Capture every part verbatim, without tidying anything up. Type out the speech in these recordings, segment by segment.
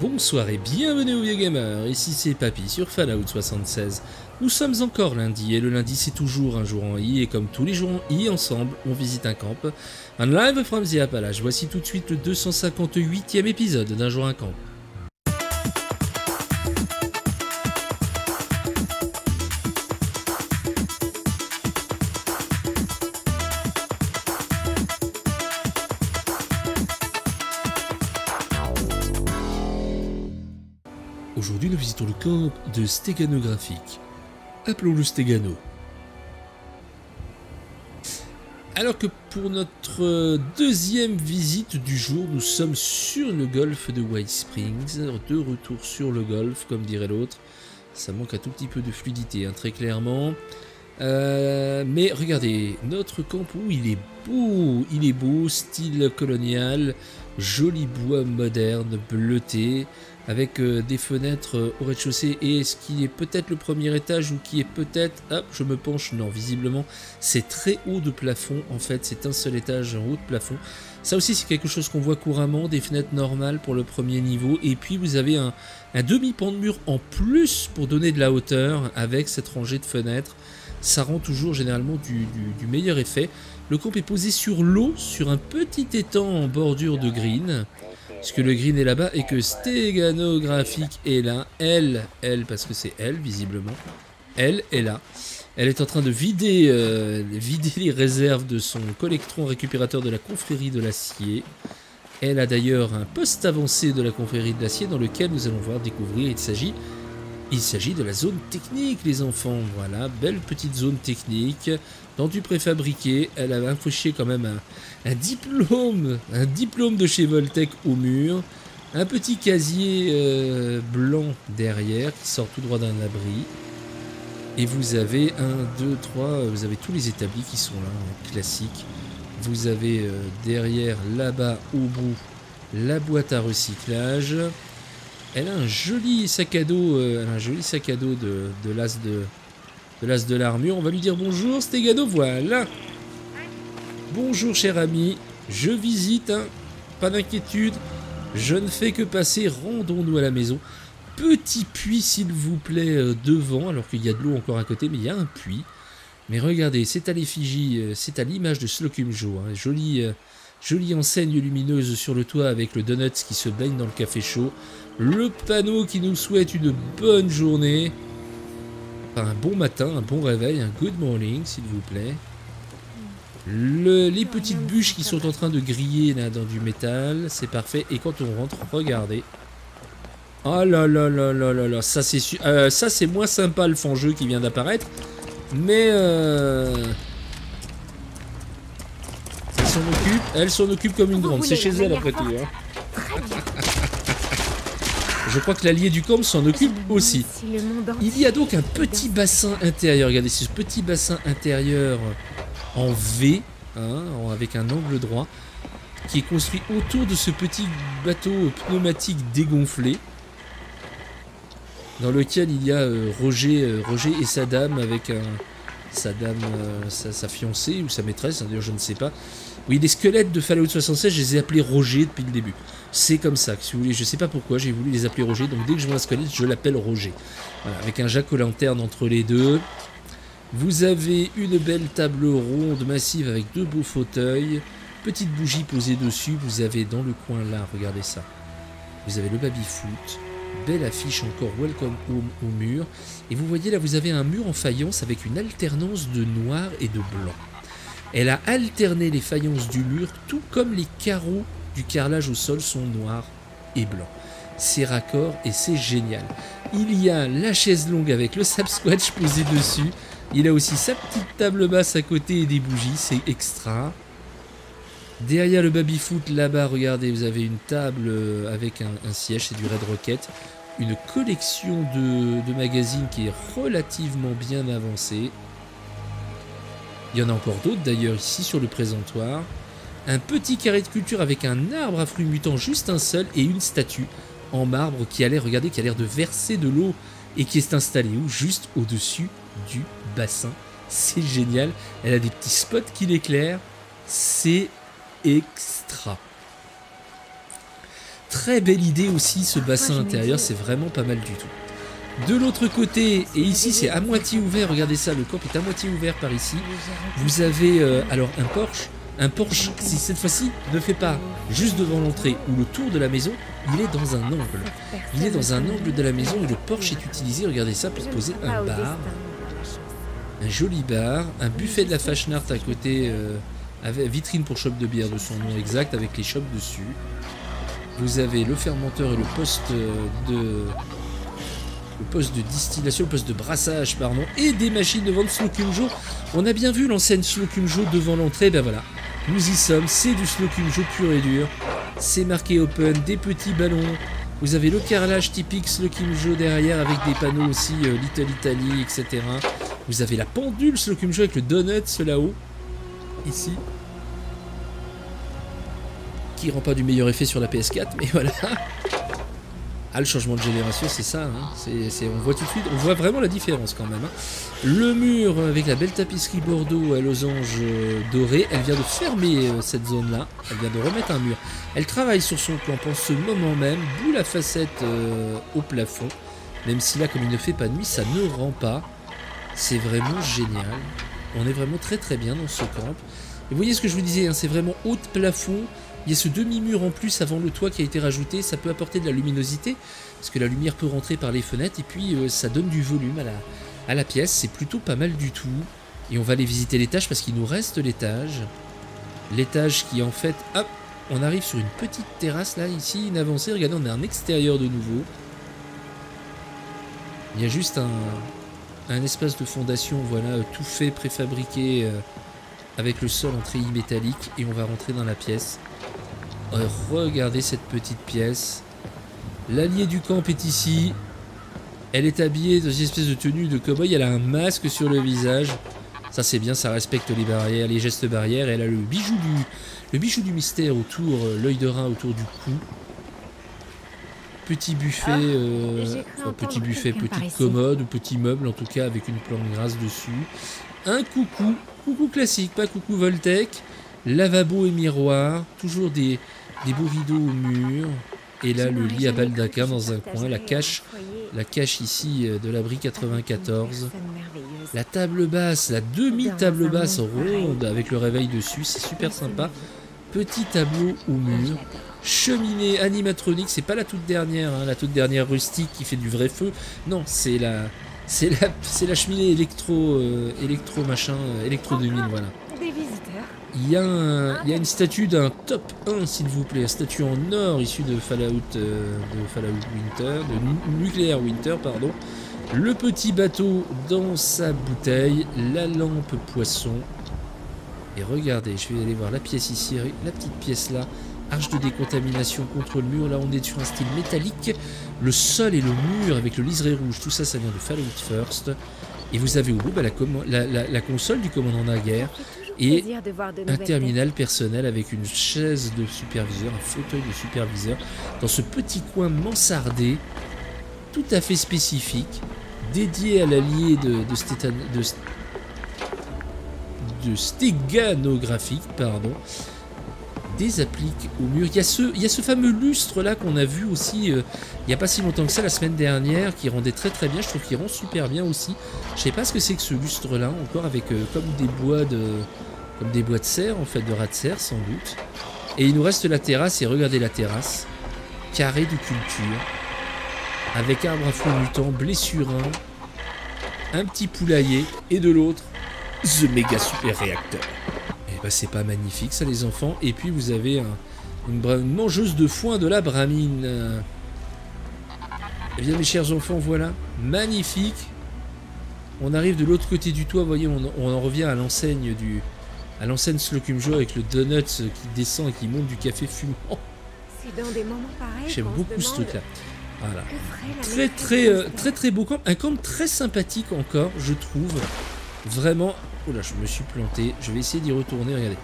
Bonsoir et bienvenue aux vieux gamers, ici c'est Papy sur Fallout soixante-seize. Nous sommes encore lundi et le lundi c'est toujours un jour en I et comme tous les jours en I ensemble, on visite un camp. Un live from the Appalaches, voici tout de suite le deux cent cinquante-huitième épisode d'un jour un camp. Aujourd'hui, nous visitons le camp de Steganographic. Appelons-le Stegano. Alors que pour notre deuxième visite du jour, nous sommes sur le golfe de Whitespring. De retour sur le golfe, comme dirait l'autre. Ça manque un tout petit peu de fluidité, hein, très clairement. Euh, mais regardez, notre camp, où il est beau, il est beau, style colonial, joli bois moderne, bleuté, avec des fenêtres au rez-de-chaussée et ce qui est peut-être le premier étage ou qui est peut-être... Hop, je me penche, non, visiblement, c'est très haut de plafond, en fait, c'est un seul étage en haut de plafond. Ça aussi, c'est quelque chose qu'on voit couramment, des fenêtres normales pour le premier niveau, et puis vous avez un, un demi-pan de mur en plus pour donner de la hauteur avec cette rangée de fenêtres. Ça rend toujours généralement du, du, du meilleur effet. Le camp est posé sur l'eau, sur un petit étang en bordure de green. Parce que le green est là-bas et que Steganographic est là. Elle, elle, parce que c'est elle, visiblement. Elle est là. Elle est en train de vider, euh, vider les réserves de son collectron récupérateur de la confrérie de l'acier. Elle a d'ailleurs un poste avancé de la confrérie de l'acier dans lequel nous allons voir découvrir. Il s'agit, il s'agit de la zone technique, les enfants. Voilà, belle petite zone technique. Dans du préfabriqué, elle a accroché quand même un, un diplôme, un diplôme de chez Voltec au mur, un petit casier euh, blanc derrière qui sort tout droit d'un abri, et vous avez un, deux, trois, vous avez tous les établis qui sont là, classiques. Vous avez euh, derrière, là-bas, au bout, la boîte à recyclage. Elle a un joli sac à dos, euh, elle a un joli sac à dos de, de l'as de... de l'as de l'armure, on va lui dire bonjour, Stegano, voilà. Bonjour cher ami, je visite, hein, pas d'inquiétude, je ne fais que passer, rendons-nous à la maison. Petit puits s'il vous plaît devant, alors qu'il y a de l'eau encore à côté, mais il y a un puits. Mais regardez, c'est à l'effigie, c'est à l'image de Slocum Joe, hein, jolie, jolie enseigne lumineuse sur le toit avec le donuts qui se baigne dans le café chaud. Le panneau qui nous souhaite une bonne journée. Un bon matin, un bon réveil, un good morning s'il vous plaît. Le, les petites bûches qui sont en train de griller là, dans du métal, c'est parfait. Et quand on rentre, regardez. Oh là là là là là là, ça c'est euh, ça c'est moins sympa le fangeux qui vient d'apparaître. Mais euh... elle s'en occupe, elle s'en occupe comme une grande. C'est chez elle après tout. Hein. Très bien. Je crois que l'allié du camp s'en occupe aussi. Il y a donc un petit bassin intérieur. Regardez, ce petit bassin intérieur en V, hein, avec un angle droit, qui est construit autour de ce petit bateau pneumatique dégonflé, dans lequel il y a euh, Roger, euh, Roger et sa dame, avec un, sa dame, euh, sa, sa fiancée ou sa maîtresse, hein, d'ailleurs je ne sais pas. Oui, les squelettes de Fallout soixante-seize, je les ai appelés Roger depuis le début. C'est comme ça, si vous voulez. Je sais pas pourquoi j'ai voulu les appeler Roger, donc dès que je vois un squelette, je l'appelle Roger. Voilà, avec un jack-o'-lanterne entre les deux. Vous avez une belle table ronde massive avec deux beaux fauteuils. Petite bougie posée dessus. Vous avez dans le coin là, regardez ça. Vous avez le baby-foot. Belle affiche encore Welcome Home au mur. Et vous voyez là, vous avez un mur en faïence avec une alternance de noir et de blanc. Elle a alterné les faïences du mur, tout comme les carreaux du carrelage au sol sont noirs et blancs. C'est raccord et c'est génial. Il y a la chaise longue avec le sap-squatch posé dessus. Il a aussi sa petite table basse à côté et des bougies, c'est extra. Derrière le baby-foot, là-bas, regardez, vous avez une table avec un, un siège, c'est du Red Rocket. Une collection de, de magazines qui est relativement bien avancée. Il y en a encore d'autres d'ailleurs ici sur le présentoir. Un petit carré de culture avec un arbre à fruits mutants, juste un seul, et une statue en marbre qui a l'air, regardez, qui a l'air de verser de l'eau et qui est installée où ? Juste au-dessus du bassin. C'est génial. Elle a des petits spots qui l'éclairent. C'est extra. Très belle idée aussi, ce bassin intérieur, c'est vraiment pas mal du tout. De l'autre côté, et ici c'est à moitié ouvert, regardez ça, le camp est à moitié ouvert par ici. Vous avez euh, alors un porche, un porche qui cette fois-ci ne fait pas juste devant l'entrée ou le tour de la maison, il est dans un angle. Il est dans un angle de la maison et le porche est utilisé, regardez ça, pour poser un bar. Un joli bar, un buffet de la Fasnacht à côté, euh, avec vitrine pour chope de bière de son nom exact, avec les chopes dessus. Vous avez le fermenteur et le poste de le poste de distillation, le poste de brassage, pardon, et des machines de vente Slocum Joe. On a bien vu l'enseigne Slocum Joe devant l'entrée, ben voilà, nous y sommes, c'est du Slocum Joe pur et dur. C'est marqué open, des petits ballons. Vous avez le carrelage typique Slocum Joe derrière avec des panneaux aussi euh, Little Italy, et cetera. Vous avez la pendule Slocum Joe avec le donut là-haut, ici. Qui rend pas du meilleur effet sur la P S quatre, mais voilà. Ah, le changement de génération, c'est ça, hein. c'est, c'est, on voit tout de suite, on voit vraiment la différence quand même. Hein. Le mur avec la belle tapisserie Bordeaux à losange doré, elle vient de fermer euh, cette zone-là, elle vient de remettre un mur. Elle travaille sur son plan en ce moment même, d'où la facette euh, au plafond, même si là, comme il ne fait pas nuit, ça ne rend pas. C'est vraiment génial, on est vraiment très très bien dans ce camp. Et vous voyez ce que je vous disais, hein, c'est vraiment haut de plafond. Il y a ce demi-mur en plus avant le toit qui a été rajouté, ça peut apporter de la luminosité, parce que la lumière peut rentrer par les fenêtres, et puis euh, ça donne du volume à la, à la pièce, c'est plutôt pas mal du tout. Et on va aller visiter l'étage, parce qu'il nous reste l'étage. L'étage qui en fait, hop, on arrive sur une petite terrasse là, ici, une avancée, regardez, on a un extérieur de nouveau. Il y a juste un, un espace de fondation, voilà, tout fait, préfabriqué, euh, avec le sol en treillis métallique, et on va rentrer dans la pièce. Regardez cette petite pièce. L'alliée du camp est ici. Elle est habillée dans une espèce de tenue de cow-boy. Elle a un masque sur le visage. Ça c'est bien, ça respecte les barrières, les gestes barrières. Elle a le bijou du, le bijou du mystère autour, l'œil de rat autour du cou. Petit buffet, euh, enfin, petit buffet, petite commode, petit meuble en tout cas avec une plante grasse dessus. Un coucou, coucou classique, pas coucou Voltec. Lavabo et miroir, toujours des, des beaux rideaux au mur. Et là, le lit à baldaquin dans un coin. La cache, la cache ici de l'abri quatre-vingt-quatorze. La table basse, la demi-table basse ronde avec le réveil dessus. C'est super sympa. Petit tableau au mur. Cheminée animatronique. C'est pas la toute dernière, hein, la toute dernière rustique qui fait du vrai feu. Non, c'est la, c'est la, c'est la cheminée électro, euh, électro machin, euh, électro deux mille, voilà. Il y, a un, il y a une statue d'un top un, s'il vous plaît, une statue en or issue de Fallout, euh, de Fallout Winter, de nu Nuclear Winter, pardon. Le petit bateau dans sa bouteille, la lampe poisson. Et regardez, je vais aller voir la pièce ici, la petite pièce là. Arche de décontamination contre le mur, là on est sur un style métallique. Le sol et le mur avec le liseré rouge, tout ça, ça vient de Fallout First. Et vous avez au bout bah, la, la, la, la console du commandant Naguère. Et un terminal personnel avec une chaise de superviseur, un fauteuil de superviseur, dans ce petit coin mansardé, tout à fait spécifique, dédié à l'allié de, de, Stétan, de, de Steganographic, pardon, des appliques au mur. Il y a ce, il y a ce fameux lustre là qu'on a vu aussi, euh, il n'y a pas si longtemps que ça, la semaine dernière, qui rendait très très bien, je trouve qu'il rend super bien aussi. Je sais pas ce que c'est que ce lustre là, encore avec euh, comme des bois de... Comme des bois de serre, en fait, de rats de serre, sans doute. Et il nous reste la terrasse, et regardez la terrasse. Carré de culture. Avec arbre à fond mutant, blessurin, un petit poulailler, et de l'autre, The Mega Super Réacteur. Et bah, c'est pas magnifique, ça, les enfants. Et puis, vous avez un, une, une mangeuse de foin de la Bramine. Eh bien, mes chers enfants, voilà. Magnifique. On arrive de l'autre côté du toit, vous voyez, on, on en revient à l'enseigne du... à l'enseigne Slocum Joe avec le donut qui descend et qui monte du café fumant. J'aime beaucoup ce truc là. Voilà. Très très, euh, très très beau camp. Un camp très sympathique encore, je trouve. Vraiment. Oh là, je me suis planté. Je vais essayer d'y retourner. Regardez.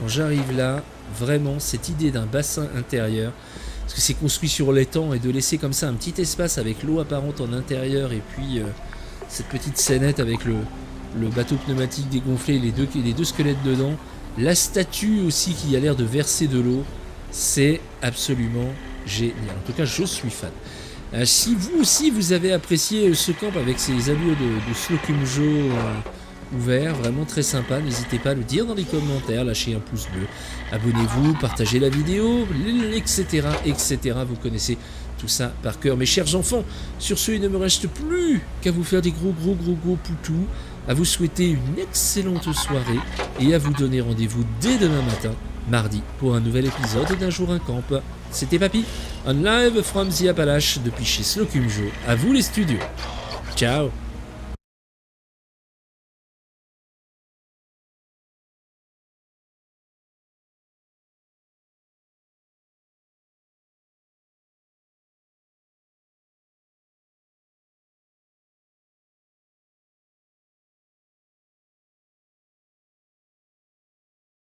Quand j'arrive là, vraiment, cette idée d'un bassin intérieur, parce que c'est construit sur l'étang, et de laisser comme ça un petit espace avec l'eau apparente en intérieur, et puis euh, cette petite scénette avec le. Le bateau pneumatique dégonflé, les deux, les deux squelettes dedans. La statue aussi qui a l'air de verser de l'eau. C'est absolument génial. En tout cas, je suis fan. Euh, si vous aussi, vous avez apprécié ce camp avec ces allures de, de Slocum Joe euh, ouvert, vraiment très sympa, n'hésitez pas à le dire dans les commentaires, lâchez un pouce bleu, abonnez-vous, partagez la vidéo, et cetera, et cetera. Vous connaissez tout ça par cœur. Mes chers enfants, sur ce, il ne me reste plus qu'à vous faire des gros, gros, gros, gros poutous, à vous souhaiter une excellente soirée et à vous donner rendez-vous dès demain matin, mardi, pour un nouvel épisode d'Un jour un camp. C'était Papy, en live from the Appalaches depuis chez Slocum Joe. À vous les studios. Ciao.